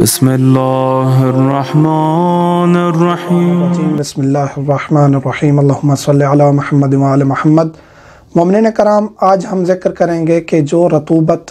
बिस्मिल्लाहिर्रहमानिर्रहीम अल्लाहुम्मा सल्लि अला मुहम्मद व आले मुहम्मद। मोमिनीन कराम, आज हम ज़िक्र करेंगे कि जो रतूबत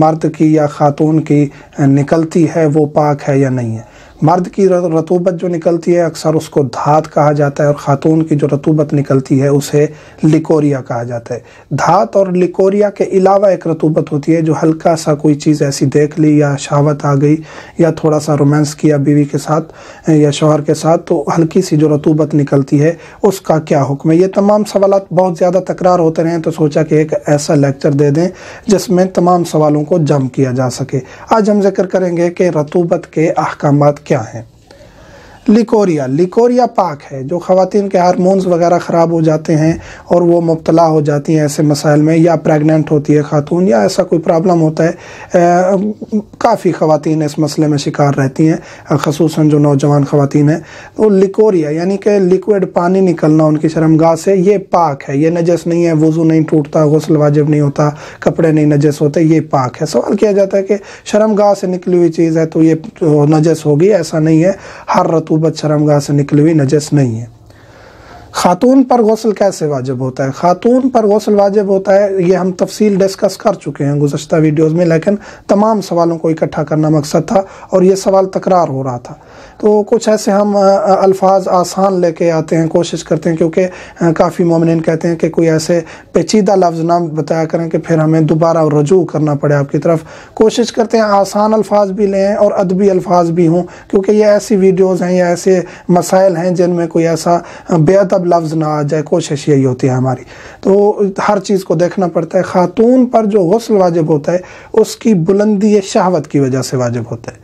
मर्द की या ख़ातून की निकलती है वो पाक है या नहीं है। मर्द की रतूबत जो निकलती है अक्सर उसको धात कहा जाता है और ख़ातून की जो रतूबत निकलती है उसे लिकोरिया कहा जाता है। धात और लिकोरिया के अलावा एक रतूबत होती है जो हल्का सा कोई चीज़ ऐसी देख ली या शहावत आ गई या थोड़ा सा रोमांस किया बीवी के साथ या शौहर के साथ, तो हल्की सी जो रतूबत निकलती है उसका क्या हुक्म है। ये तमाम सवाल बहुत ज़्यादा तकरार होते रहें तो सोचा कि एक ऐसा लेक्चर दे दें जिसमें तमाम सवालों को जम किया जा सके। आज हम जिक्र करेंगे कि रतूबत के अहकामात क्या है। लिकोरिया, लिकोरिया पाक है। जो ख़वातीन के हार्मोन्स वगैरह ख़राब हो जाते हैं और वो मुब्तला हो जाती हैं ऐसे मसाइल में, या प्रेग्नेंट होती है खातून या ऐसा कोई प्रॉब्लम होता है, काफ़ी ख़वातीन इस मसले में शिकार रहती हैं, ख़ुसूसन जो नौजवान ख़वातीन हैं। तो लिकोरिया यानी कि लिक्विड पानी निकलना उनकी शर्मगाह से, ये पाक है, ये नजस नहीं है, वज़ू नहीं टूटता, गुस्ल वाजिब नहीं होता, कपड़े नहीं नजस होते, ये पाक है। सवाल किया जाता है कि शर्मगाह से निकली हुई चीज़ है तो ये नजस होगी? ऐसा नहीं है, हर रतू शर्मगाह से निकली हुई नजस नहीं है। खातून पर गौसल कैसे वाजिब होता है? खातून पर गौसल वाजिब होता है, ये हम तफसील डिस्कस कर चुके हैं गुज़श्ता वीडियोज़ में, लेकिन तमाम सवालों को इकट्ठा करना मकसद था और ये सवाल तकरार हो रहा था। तो कुछ ऐसे हम अल्फाज आसान लेके आते हैं, कोशिश करते हैं, क्योंकि काफ़ी मोमिनीन कहते हैं कि कोई ऐसे पेचीदा लफ्ज़ ना बताया करें कि फिर हमें दोबारा रजू करना पड़े आपकी तरफ। कोशिश करते हैं आसान अल्फाज भी लें और अदबी अल्फाज भी हों, क्योंकि ये ऐसी वीडियोज़ हैं या ऐसे मसाइल हैं जिनमें कोई ऐसा बेअदब लफ्ज़ ना आ जाए, कोशिश यही होती है हमारी। तो हर चीज़ को देखना पड़ता है। खातून पर जो गुस्ल वाजिब होता है उसकी बुलंदी शहावत की वजह से वाजिब होता है।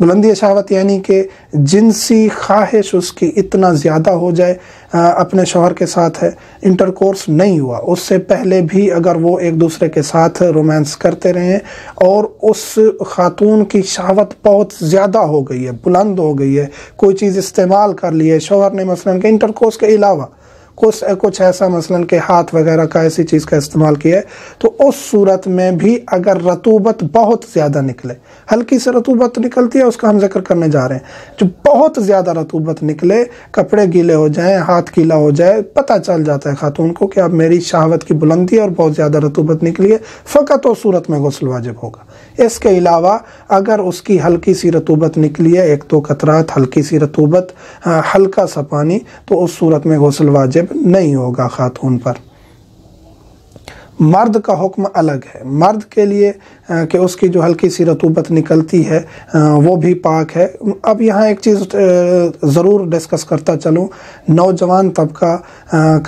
बुलंदी शहावत यानी कि जिनसी ख्वाहिश उसकी इतना ज़्यादा हो जाए, अपने शौहर के साथ है, इंटरकोर्स नहीं हुआ, उससे पहले भी अगर वो एक दूसरे के साथ रोमांस करते रहें और उस खातून की शहावत बहुत ज़्यादा हो गई है, बुलंद हो गई है, कोई चीज़ इस्तेमाल कर ली है शौहर ने मसलन के इंटरकोर्स के अलावा कुछ ऐसा मसलन के हाथ वगैरह का ऐसी चीज़ का इस्तेमाल किया है, तो उस सूरत में भी अगर रतूबत बहुत ज़्यादा निकले, हल्की से रतूबत निकलती है उसका हम जिक्र करने जा रहे हैं, जो बहुत ज़्यादा रतूबत निकले, कपड़े गीले हो जाएं, हाथ गीला हो जाए, पता चल जाता है खातून को कि अब मेरी शहावत की बुलंदी है और बहुत ज़्यादा रतूबत निकली है, फ़कत उस सूरत में गुस्ल वाजिब होगा। इसके अलावा अगर उसकी हल्की सी रतूबत निकली है, एक दो कतरात, हल्की सी रतूबत, हल्का सा पानी, तो उस सूरत में गुस्ल वाजिब नहीं होगा खातून पर। मर्द का हुक्म अलग है। मर्द के लिए कि उसकी जो हल्की सी रतूबत निकलती है वो भी पाक है। अब यहाँ एक चीज़ ज़रूर डिस्कस करता चलूँ, नौजवान तबका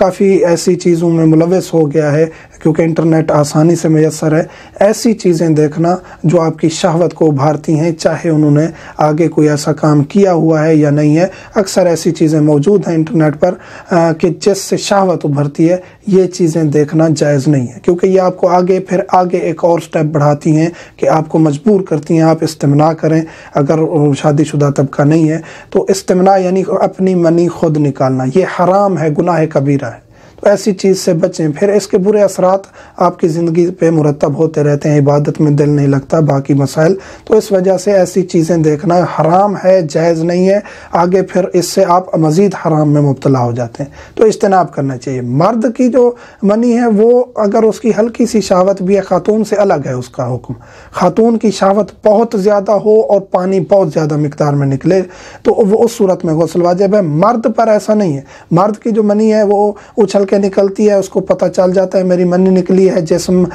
काफ़ी ऐसी चीज़ों में मुलविस हो गया है क्योंकि इंटरनेट आसानी से मैसर है। ऐसी चीज़ें देखना जो आपकी शहवत को उभारती हैं, चाहे उन्होंने आगे कोई ऐसा काम किया हुआ है या नहीं है, अक्सर ऐसी चीज़ें मौजूद हैं इंटरनेट पर कि जिससे शहवत उभरती है, ये चीज़ें देखना जायज़ नहीं है, क्योंकि ये आपको आगे फिर आगे एक और स्टेप बढ़ाती हैं कि आपको मजबूर करती हैं आप इस्तिमना करें। अगर शादीशुदा तबका नहीं है तो इस्तिमना यानी अपनी मनी खुद निकालना, ये हराम है, गुनाह कबीरा है, तो ऐसी चीज़ से बचें। फिर इसके बुरे असरात आपकी ज़िंदगी पे मुरतब होते रहते हैं, इबादत में दिल नहीं लगता, बाकी मसाइल, तो इस वजह से ऐसी चीज़ें देखना हराम है, जायज़ नहीं है, आगे फिर इससे आप मज़ीद हराम में मुब्तला हो जाते हैं, तो इज्तनाब करना चाहिए। मर्द की जो मनी है वो अगर उसकी हल्की सी शहावत भी है, खातून से अलग है उसका हुक्म। खातून की शहावत बहुत ज़्यादा हो और पानी बहुत ज़्यादा मिकदार में निकले तो वो उस सूरत में गुस्ल वाजिब है। मर्द पर ऐसा नहीं है, मर्द की जो मनी है वो उछल के निकलती है, उसको पता चल जाता है मेरी मनी निकली है, जिस्म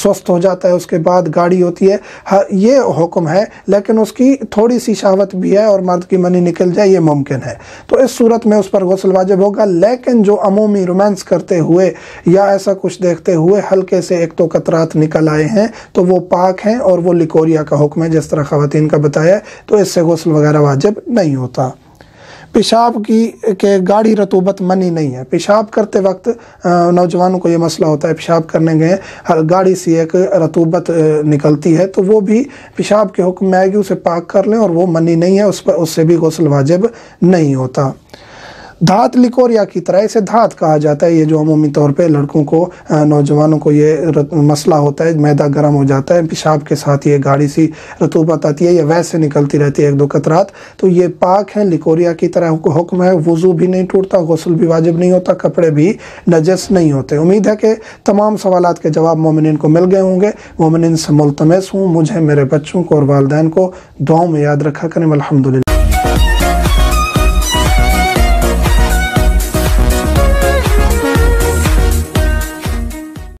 स्वस्थ हो जाता है, उसके बाद गाड़ी होती है, ये हुक्म है। लेकिन उसकी थोड़ी सी शहावत भी है और मर्द की मनी निकल जाए, ये मुमकिन है, तो इस सूरत में उस पर गुस्ल वाजिब होगा। लेकिन जो अमूमी रोमांस करते हुए या ऐसा कुछ देखते हुए हल्के से एक तो कतरात निकल आए हैं तो वो पाक हैं और वो लिकोरिया का हुक्म है, जिस तरह ख़वातीन का बताया है, तो इससे गुस्ल वगैरह वाजिब नहीं होता। पेशाब की के गाढ़ी रतूबत मनी नहीं है। पेशाब करते वक्त नौजवानों को ये मसला होता है, पेशाब करने गए गाढ़ी सी एक रतूबत निकलती है तो वो भी पेशाब के हुक्म में आएगी, उसे पाक कर लें और वो मनी नहीं है, उस पर उससे भी गुस्ल वाजिब नहीं होता। धात लिकोरिया की तरह इसे धात कहा जाता है। ये जो अमूमी तौर पे लड़कों को, नौजवानों को ये मसला होता है, मैदा गर्म हो जाता है, पेशाब के साथ ये गाढ़ी सी रतूबत आती है, ये वैसे निकलती रहती है एक दो कतरात, तो ये पाक है, लिकोरिया की तरह हुक्म है, वज़ू भी नहीं टूटता, गुस्ल भी वाजिब नहीं होता, कपड़े भी नजस नहीं होते। उम्मीद है कि तमाम सवालात के जवाब मोमिनिन को मिल गए होंगे। मोमिनिन से मुल्तमस हूँ मुझे, मेरे बच्चों को और वालदैन को दुआओं में याद रखा करें। अल्हम्दुलिल्लाह।